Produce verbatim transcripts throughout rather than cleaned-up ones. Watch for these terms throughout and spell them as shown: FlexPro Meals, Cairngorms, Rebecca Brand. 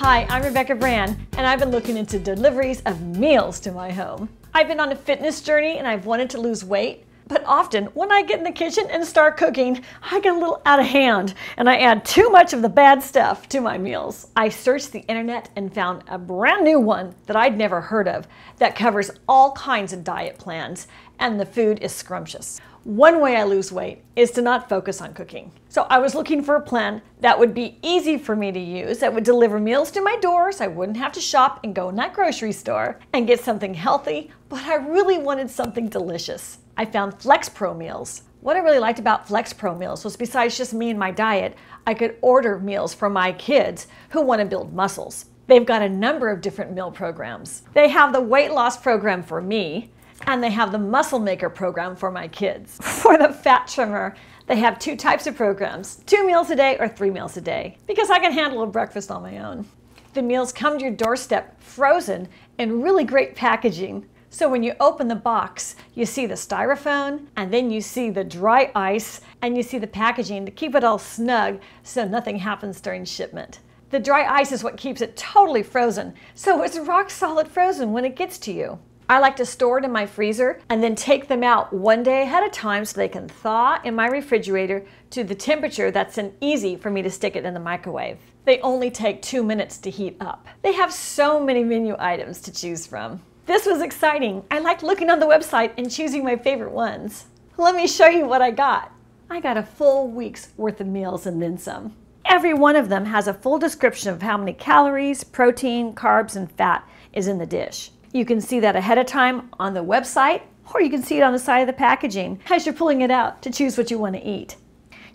Hi, I'm Rebecca Brand, and I've been looking into deliveries of meals to my home. I've been on a fitness journey and I've wanted to lose weight, but often when I get in the kitchen and start cooking, I get a little out of hand and I add too much of the bad stuff to my meals. I searched the internet and found a brand new one that I'd never heard of that covers all kinds of diet plans, and the food is scrumptious. One way I lose weight is to not focus on cooking. So I was looking for a plan that would be easy for me to use, that would deliver meals to my door so I wouldn't have to shop and go in that grocery store and get something healthy, but I really wanted something delicious. I found FlexPro Meals. What I really liked about FlexPro Meals was, besides just me and my diet, I could order meals for my kids who want to build muscles. They've got a number of different meal programs. They have the weight loss program for me, and they have the Muscle Maker program for my kids. For the fat trimmer, they have two types of programs, two meals a day or three meals a day, because I can handle a breakfast on my own. The meals come to your doorstep frozen in really great packaging. So when you open the box, you see the styrofoam, and then you see the dry ice, and you see the packaging to keep it all snug so nothing happens during shipment. The dry ice is what keeps it totally frozen, so it's rock solid frozen when it gets to you. I like to store it in my freezer and then take them out one day ahead of time so they can thaw in my refrigerator to the temperature that's easy for me to stick it in the microwave. They only take two minutes to heat up. They have so many menu items to choose from. This was exciting. I liked looking on the website and choosing my favorite ones. Let me show you what I got. I got a full week's worth of meals and then some. Every one of them has a full description of how many calories, protein, carbs, and fat is in the dish. You can see that ahead of time on the website, or you can see it on the side of the packaging as you're pulling it out to choose what you want to eat.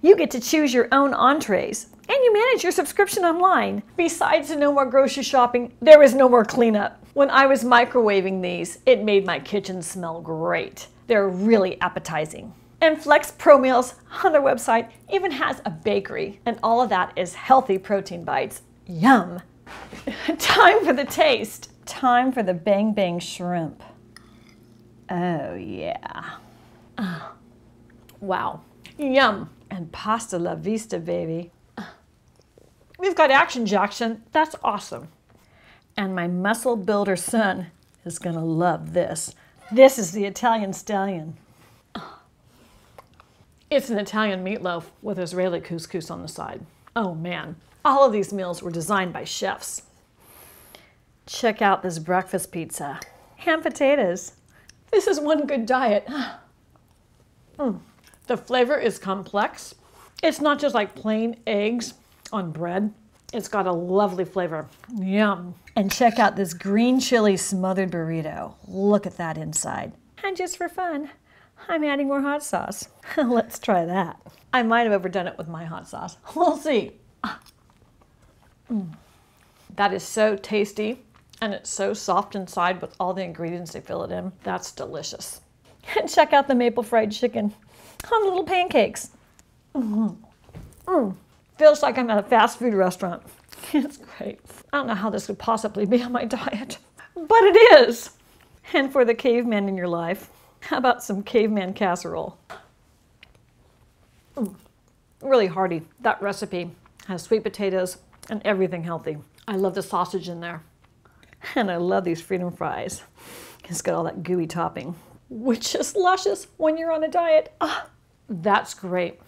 You get to choose your own entrees, and you manage your subscription online. Besides the no more grocery shopping, there is no more cleanup. When I was microwaving these, it made my kitchen smell great. They're really appetizing. And FlexPro Meals on their website even has a bakery, and all of that is healthy protein bites. Yum! Time for the taste. Time for the Bang Bang Shrimp. Oh yeah. Uh, wow. Yum. And pasta la vista, baby. Uh, we've got action, Jackson. That's awesome. And my muscle builder son is going to love this. This is the Italian stallion. It's an Italian meatloaf with Israeli couscous on the side. Oh man, all of these meals were designed by chefs. Check out this breakfast pizza. Ham potatoes. This is one good diet. Mm. The flavor is complex. It's not just like plain eggs on bread. It's got a lovely flavor. Yum. And check out this green chili smothered burrito. Look at that inside. And just for fun, I'm adding more hot sauce. Let's try that. I might have overdone it with my hot sauce. We'll see. Mm. That is so tasty, and it's so soft inside with all the ingredients they fill it in. That's delicious. And check out the maple fried chicken on little pancakes. Mm-hmm. Mm. Feels like I'm at a fast food restaurant. It's great. I don't know how this could possibly be on my diet, but it is. And for the caveman in your life, how about some caveman casserole? Mm. Really hearty. That recipe has sweet potatoes and everything healthy. I love the sausage in there. And I love these freedom fries. It's got all that gooey topping, which is luscious when you're on a diet. Ah, that's great.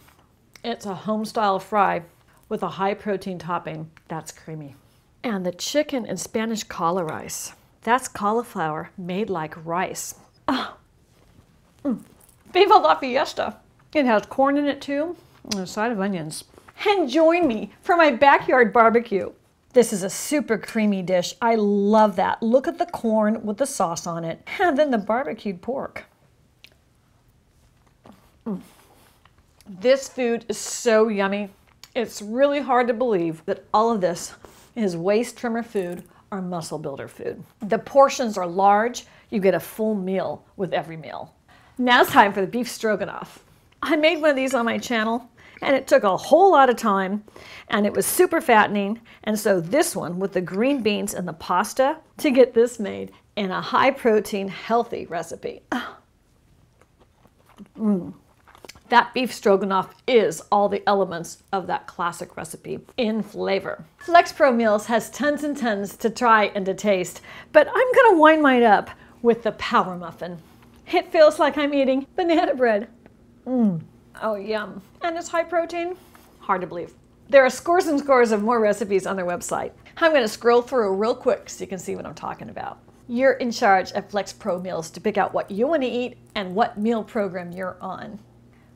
It's a home-style fry with a high protein topping. That's creamy. And the chicken and Spanish calla rice. That's cauliflower made like rice. Oh. Mm. Viva la fiesta. It has corn in it too, and a side of onions. And join me for my backyard barbecue. This is a super creamy dish. I love that. Look at the corn with the sauce on it, and then the barbecued pork. Mm. This food is so yummy. It's really hard to believe that all of this is waist trimmer food or muscle builder food. The portions are large. You get a full meal with every meal. Now it's time for the beef stroganoff. I made one of these on my channel, and it took a whole lot of time, and it was super fattening. And so this one with the green beans and the pasta, to get this made in a high protein, healthy recipe. Oh. Mm. That beef stroganoff is all the elements of that classic recipe in flavor. FlexPro Meals has tons and tons to try and to taste, but I'm gonna wind mine up with the Power Muffin. It feels like I'm eating banana bread. Mmm, oh yum. And it's high protein, hard to believe. There are scores and scores of more recipes on their website. I'm going to scroll through real quick so you can see what I'm talking about. You're in charge at FlexPro Meals to pick out what you want to eat and what meal program you're on.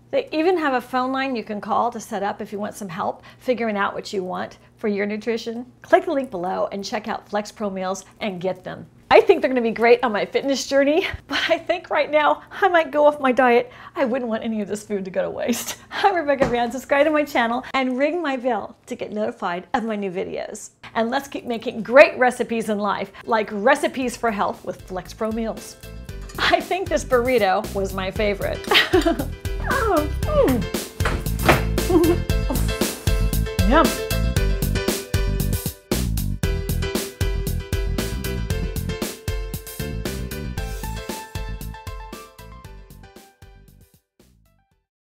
They even have a phone line you can call to set up if you want some help figuring out what you want for your nutrition. Click the link below and check out FlexPro Meals and get them. I think they're going to be great on my fitness journey, but I think right now I might go off my diet. I wouldn't want any of this food to go to waste. I'm Rebecca Brand. Subscribe to my channel and ring my bell to get notified of my new videos. And let's keep making great recipes in life, like recipes for health with FlexPro Meals. I think this burrito was my favorite. oh, mm. Yum.